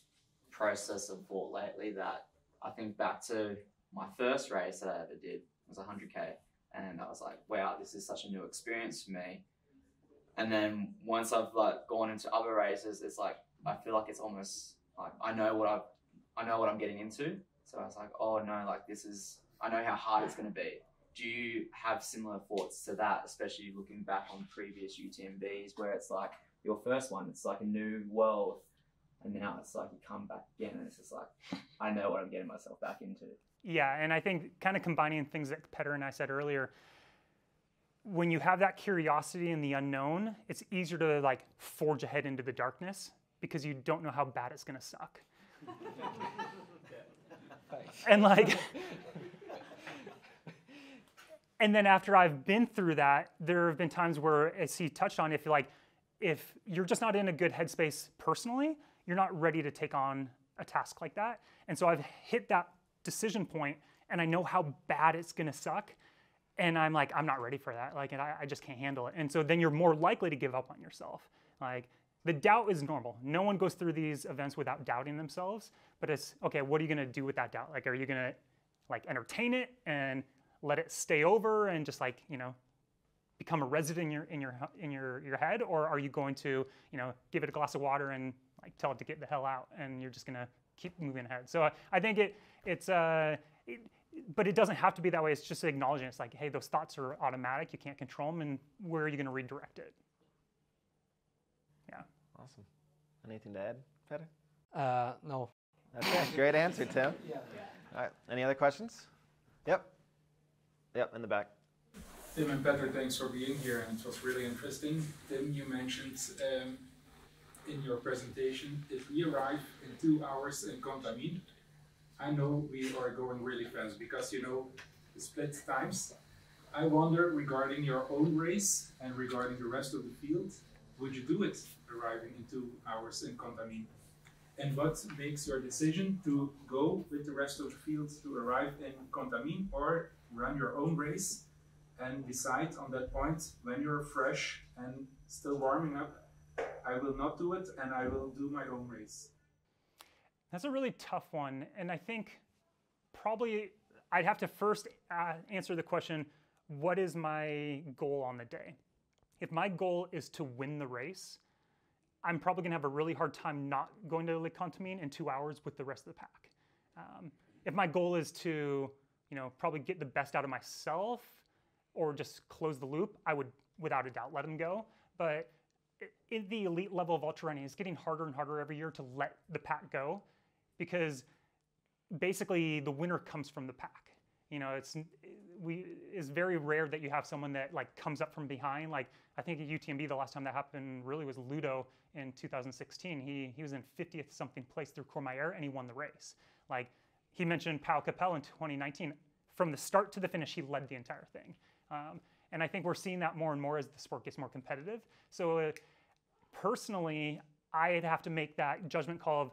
process of thought lately that I think back to my first race that I ever did. It was 100K, and I was like, wow, this is such a new experience for me. And then once I've like gone into other races, it's like I feel like it's almost like I know what I'm getting into. So I was like, oh no, like this is. I know how hard it's going to be. Do you have similar thoughts to that, especially looking back on previous UTMBs where it's like your first one, it's like a new world, and now it's like you come back again and it's just like, I know what I'm getting myself back into. Yeah, and I think kind of combining things that Petter and I said earlier, when you have that curiosity in the unknown, it's easier to like forge ahead into the darkness because you don't know how bad it's going to suck. And like, and then after I've been through that, there have been times where, as he touched on, if you're just not in a good headspace personally, you're not ready to take on a task like that. And so I've hit that decision point, and I know how bad it's gonna suck, and I'm like, I'm not ready for that. Like, and I just can't handle it. And so then you're more likely to give up on yourself. Like, the doubt is normal. No one goes through these events without doubting themselves, but it's, okay, what are you gonna do with that doubt? Like, are you gonna like entertain it and let it stay over and just like, become a resident in your head? Or are you going to, give it a glass of water and like tell it to get the hell out, and you're just gonna keep moving ahead? So I think but it doesn't have to be that way. It's just acknowledging it's like, hey, those thoughts are automatic. You can't control them, and where are you gonna redirect it? Yeah. Awesome. Anything to add, Petter? No. Okay, great answer, Tim. Yeah. All right, any other questions? Yep, in the back. Tim and Petter, thanks for being here, and it was really interesting. Tim, you mentioned in your presentation, if we arrive in 2 hours in Contamine, I know we are going really fast because, split times. I wonder, regarding your own race and regarding the rest of the field, would you do it arriving in 2 hours in Contamine? And what makes your decision to go with the rest of the field to arrive in Contamine, or run your own race and decide on that point when you're fresh and still warming up, I will not do it and I will do my own race? That's a really tough one. And I think probably I'd have to first answer the question, what is my goal on the day? If my goal is to win the race, I'm probably gonna have a really hard time not going to Les Contamines in 2 hours with the rest of the pack. If my goal is to, you know, probably get the best out of myself or just close the loop, I would without a doubt let them go. But in the elite level of ultra running, it's getting harder and harder every year to let the pack go, because basically the winner comes from the pack. You know, it's very rare that you have someone that like comes up from behind. Like I think at UTMB the last time that happened really was Ludo in 2016. He was in 50th something place through Courmayeur and he won the race. Like he mentioned Pau Capell in 2019. From the start to the finish, he led the entire thing. And I think we're seeing that more and more as the sport gets more competitive. So personally, I'd have to make that judgment call of,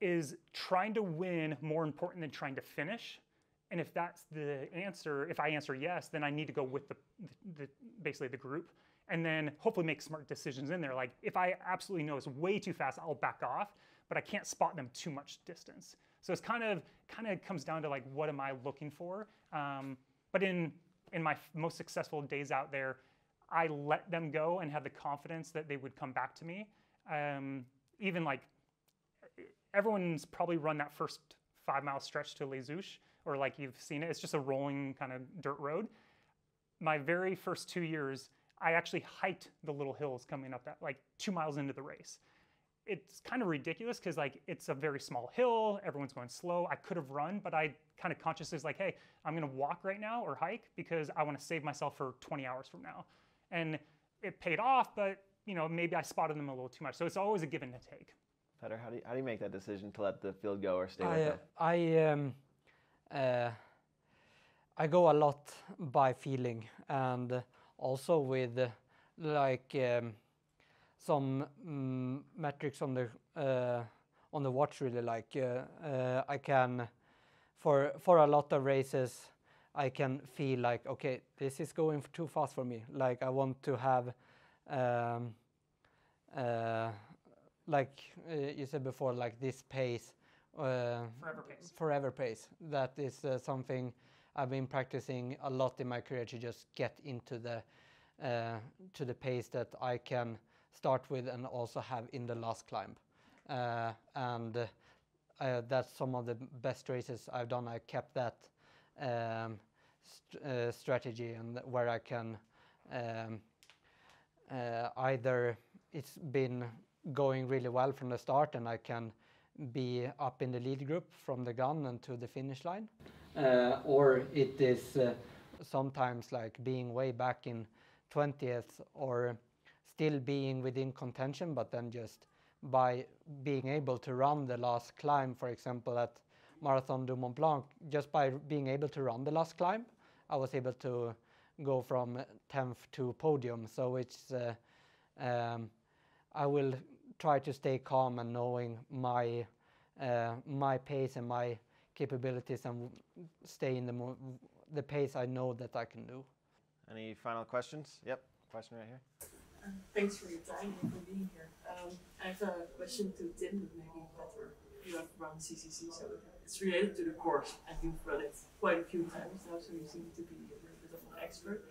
is trying to win more important than trying to finish? And if that's the answer, if I answer yes, then I need to go with basically the group, and then hopefully make smart decisions in there. Like if I absolutely know it's way too fast, I'll back off, but I can't spot them too much distance. So it's kind of comes down to like, what am I looking for? But in my most successful days out there, I let them go and had the confidence that they would come back to me. Even like everyone's probably run that first 5 mile stretch to Les Ouches, or like you've seen it, it's just a rolling kind of dirt road. My very first 2 years, I actually hiked the little hills coming up that like 2 miles into the race. It's kind of ridiculous because like it's a very small hill, everyone's going slow. I could have run, but I kind of consciously was like, hey, I'm gonna walk right now or hike because I wanna save myself for 20 hours from now. And it paid off, but you know, maybe I spotted them a little too much. So it's always a give and a take. Petter, how do you make that decision to let the field go or stay with them? I go a lot by feeling, and also with some metrics on the watch, really. Like I can, for a lot of races, I can feel like, okay, this is going too fast for me. Like I want to have, you said before, like this pace. Forever pace. Forever pace. That is something I've been practicing a lot in my career, to just get into the pace that I can start with and also have in the last climb. That's some of the best races I've done. I kept that strategy, and where I can either it's been going really well from the start and I can be up in the lead group from the gun and to the finish line, or it is sometimes like being way back in 20th or still being within contention, but then just by being able to run the last climb, for example at Marathon du Mont Blanc, just by being able to run the last climb, I was able to go from 10th to podium. So it's I will try to stay calm and knowing my my pace and my capabilities, and stay in the pace I know that I can do. Any final questions? Yep, question right here. Thanks for your time and for being here. I have a question to Tim, but maybe Petter. You have run CCC, so it's related to the course, and you've run it quite a few times now, so you seem to be a little bit of an expert.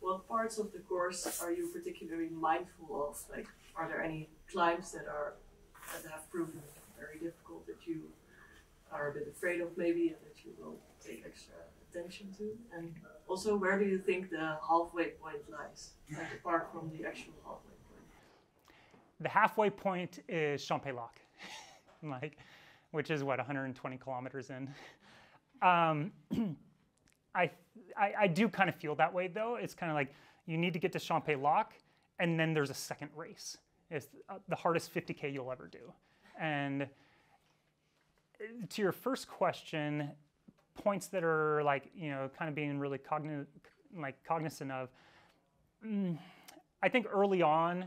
What parts of the course are you particularly mindful of? Like, are there any climbs that have proven very difficult, that you are a bit afraid of maybe, and that you will take extra attention to? And also, where do you think the halfway point lies, like apart from the actual halfway point? The halfway point is Champex-Lac, like, which is what, 120 kilometers in. I do kind of feel that way, though. It's kind of like you need to get to Champex-Lac, and then there's a second race. It's the hardest 50K you'll ever do. And to your first question, points that are like, you know, kind of being really cognizant of. I think early on,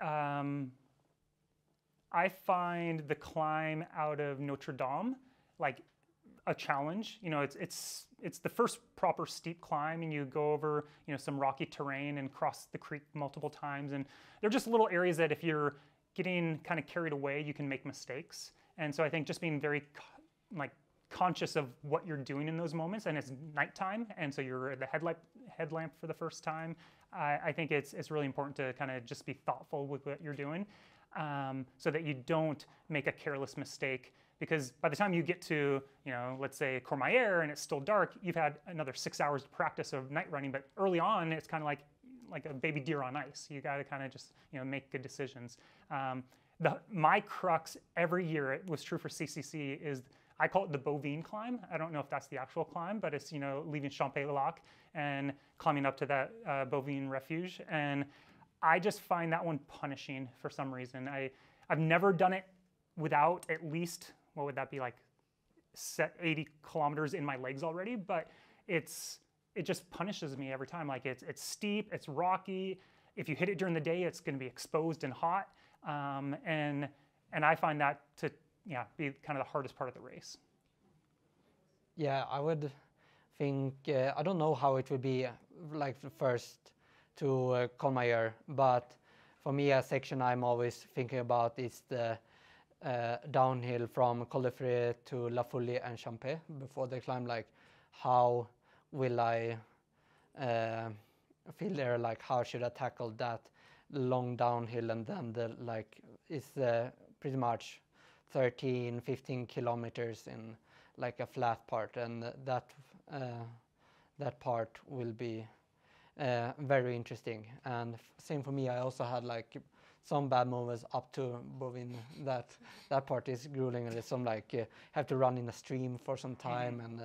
I find the climb out of Notre Dame like a challenge. You know, it's the first proper steep climb, and you go over, you know, some rocky terrain and cross the creek multiple times. And they're just little areas that if you're getting kind of carried away, you can make mistakes. And so I think just being very like conscious of what you're doing in those moments, and it's nighttime, and so you're at the headlamp for the first time. I think it's really important to kind of just be thoughtful with what you're doing, so that you don't make a careless mistake. Because by the time you get to, you know, let's say Courmayeur, and it's still dark, you've had another 6 hours to practice of night running. But early on, it's kind of like a baby deer on ice. You got to kind of just, you know, make good decisions. My crux every year, it was true for CCC, is I call it the Bovine climb. I don't know if that's the actual climb, but it's, you know, leaving Champex-Lac and climbing up to that Bovine refuge. And I just find that one punishing for some reason. I've never done it without at least, what would that be, like 80 kilometers in my legs already, but it just punishes me every time. Like it's steep, it's rocky. If you hit it during the day, it's going to be exposed and hot, and I find that to be kind of the hardest part of the race. Yeah, I would think I don't know how it would be like the first to Courmayeur, but for me a section I'm always thinking about is the downhill from Col de Ferret to La Fouly and Champé before they climb. Like, how will I feel there? Like, how should I tackle that long downhill? And then the it's pretty much 13-15 kilometers in like a flat part, and that part will be very interesting. And same for me, I also had like some bad moments up to Bovine. That part is grueling, and some like have to run in a stream for some time, and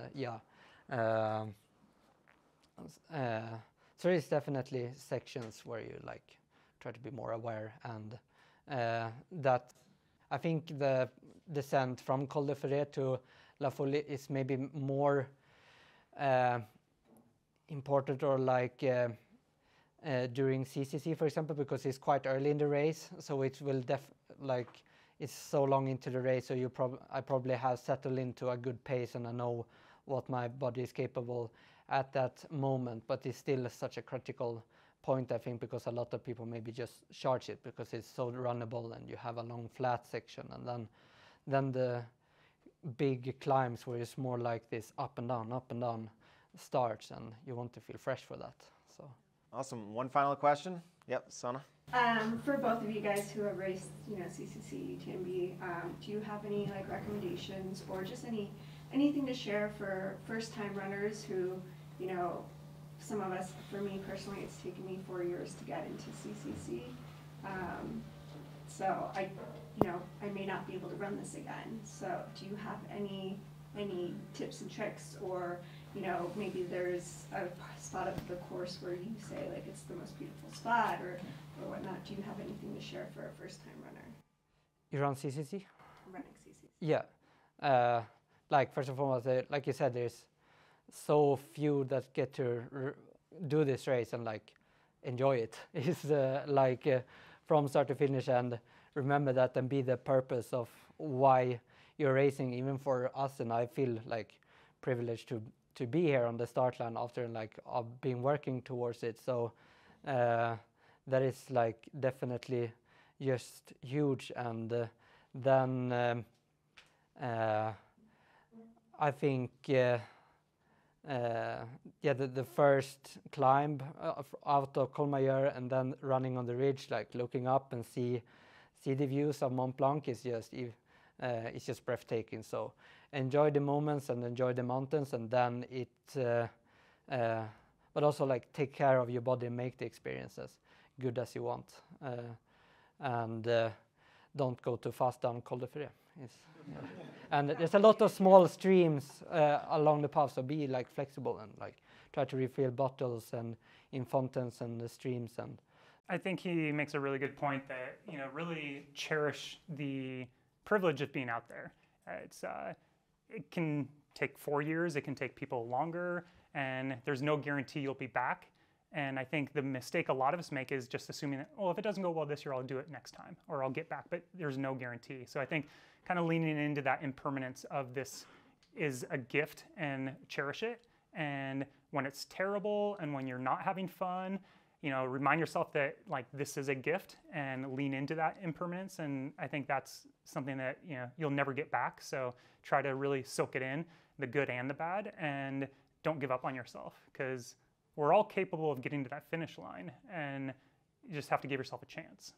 so there's definitely sections where you like try to be more aware, and that I think the descent from Col de Ferret to La Fouly is maybe more important, or like during CCC, for example, because it's quite early in the race, so it will it's so long into the race, so I probably have settled into a good pace, and I know what my body is capable at that moment. But it's still such a critical point, I think, because a lot of people maybe just charge it because it's so runnable, and you have a long flat section, and then the big climbs where it's more like this up and down starts, and you want to feel fresh for that. So. Awesome. One final question. Yep, Sana. For both of you guys who have raced, you know, CCC, UTMB, do you have any like recommendations, or just anything to share for first-time runners who, you know, some of us, for me personally, it's taken me 4 years to get into CCC. So I may not be able to run this again. So do you have any tips and tricks, or maybe there's a spot of the course where you say like it's the most beautiful spot or whatnot. Do you have anything to share for a first-time runner? You run CCC? I'm running CCC. Yeah, like first and foremost, like you said, there's so few that get to do this race and like enjoy it. It's from start to finish, and remember that and be the purpose of why you're racing. Even for us, and I feel like privileged to be here on the start line after I've been working towards it. So that is like definitely just huge. And then I think the first climb out of Courmayeur, and then running on the ridge, like looking up and see the views of Mont Blanc is just it's just breathtaking. So enjoy the moments and enjoy the mountains, and then but also like take care of your body and make the experience as good as you want, and don't go too fast down Col de Ferret. And there's a lot of small streams along the path, so be like flexible and like try to refill bottles and in fountains and the streams. And I think he makes a really good point that really cherish the privilege of being out there. It can take 4 years, it can take people longer, and there's no guarantee you'll be back. And I think the mistake a lot of us make is just assuming that, oh, if it doesn't go well this year, I'll do it next time, or I'll get back, but there's no guarantee. So I think kind of leaning into that impermanence of this is a gift, and cherish it. And when it's terrible and when you're not having fun, you know, remind yourself that like this is a gift and lean into that impermanence. And I think that's something that, you know, you'll never get back. So try to really soak it in, the good and the bad, and don't give up on yourself, because we're all capable of getting to that finish line, and you just have to give yourself a chance.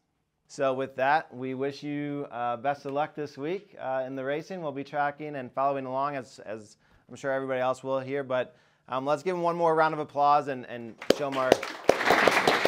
So with that, we wish you best of luck this week in the racing. We'll be tracking and following along, as I'm sure everybody else will here, but let's give him one more round of applause and show him our...